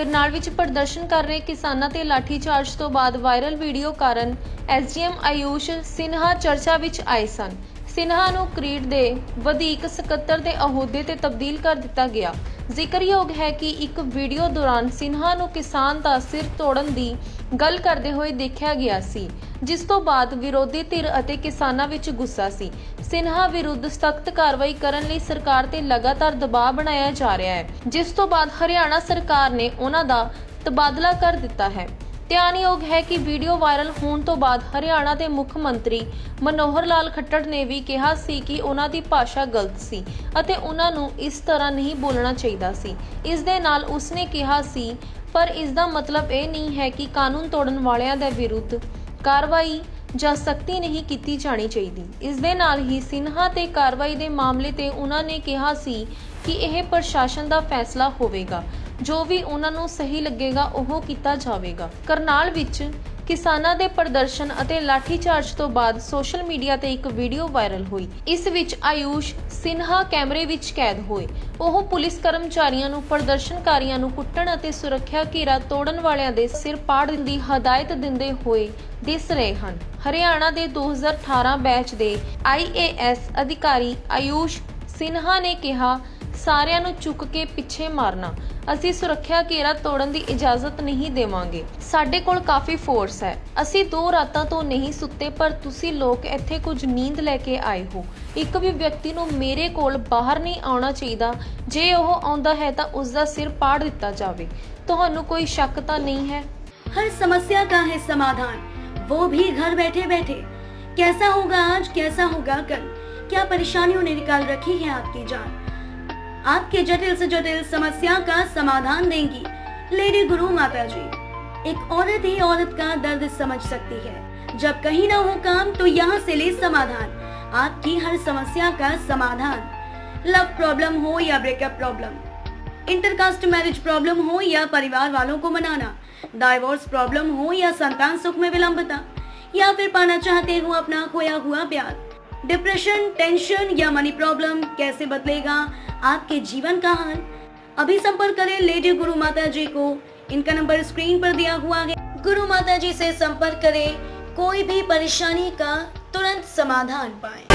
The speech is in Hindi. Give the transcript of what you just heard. करनाल विच प्रदर्शन कर रहे किसानों ते लाठीचार्ज तो बाद वायरल वीडियो कारण SDM आयुष सिन्हा चर्चा विच आए सन। सिन्हा नूं क्रीड दे वधीक सकत्तर दे अहुदे ते तब्दील कर दिता गया। ਜ਼ਿਕਰਯੋਗ है कि एक वीडियो दौरान सिन्हा नूं किसान दा सिर तोड़न दी गल करदे होए देखा गया सी, जिस तो बाद विरोधी धिर अते किसानां विच गुस्सा सी। सिन्हा विरुद्ध सख्त कार्रवाई करन लई सरकार ते लगातार दबाव बनाया जा रहा है, जिस तो बाद हरियाणा सरकार ने उन्हां दा तबादला कर दिता है। ध्यानयोग है कि वीडियो वायरल होने तो बाद हरियाणा के मुख्यमंत्री मनोहर लाल खट्टर ने भी कहा सी कि उन्होंने भाषा गलत सी अते उन्होंने इस तरह नहीं बोलना चाहिए सी। इस दे नाल उसने कहा सी पर इसका मतलब यह नहीं है कि कानून तोड़न वालियां दे विरुद्ध कार्रवाई जा सख्ती नहीं की जानी चाहिए। इस दे नाल ही सिन्हा ते कार्रवाई के मामले ते उन्होंने कहा सी कि यह प्रशासन का फैसला होवेगा, जो भी उन्होंने सही लगेगा वह किया जाएगा। करनाल विच किसानां दे प्रदर्शन अते लाठीचार्ज तो बाद सोशल मीडिया ते एक वीडियो वायरल हुई। इस विच आयुष सिन्हा कैमरे विच कैद होए। वह पुलिस कर्मचारियों नूं प्रदर्शनकारियों नूं कुट्टण अते सुरक्षा घेरा तोड़न वालियां दे सिर पाड़ दी हदायत दिंदे होए दिस रहे हन। हरियाणा दे 2018 बैच दे IAS अधिकारी आयुष सिन्हा ने कहा, सारियां नूं चुक के पिछे मारना, असी सुरक्षा घेरा तोड़न दी इजाजत नहीं देवांगे। साडे कोल काफ़ी फोर्स है, असी 2 रातां तो नहीं सुते, पर तुसी लोग इत्थे कुछ नींद लेके आए हो। एक भी व्यक्ति नूं मेरे कोल बाहर नहीं आना चाहिदा, जे ओह आउंदा है तां उसदा सिर पाड़ दिता जावे। तुहानूं कोई शक तां नहीं है? हर समस्या का है समाधान, वो भी घर बैठे बैठे। कैसा होगा आज, कैसा होगा कल, क्या परेशानियों ने निकाल रखी है आपकी जान। आपके जटिल से जटिल समस्या का समाधान देंगी लेडी गुरु माता जी। एक औरत ही औरत का दर्द समझ सकती है। जब कहीं ना हो काम तो यहाँ से ले समाधान, आपकी हर समस्या का समाधान। लव प्रॉब्लम हो या breakup problem, intercaste marriage problem हो या परिवार वालों को मनाना, डाइवोर्स प्रॉब्लम हो या संतान सुख में विलंबता, या फिर पाना चाहते हो अपना खोया हुआ प्यार, डिप्रेशन, टेंशन या मनी प्रॉब्लम, कैसे बदलेगा आपके जीवन का हाल। अभी संपर्क करें लेडी गुरु माता जी को, इनका नंबर स्क्रीन पर दिया हुआ है। गुरु माता जी से संपर्क करें, कोई भी परेशानी का तुरंत समाधान पाएं।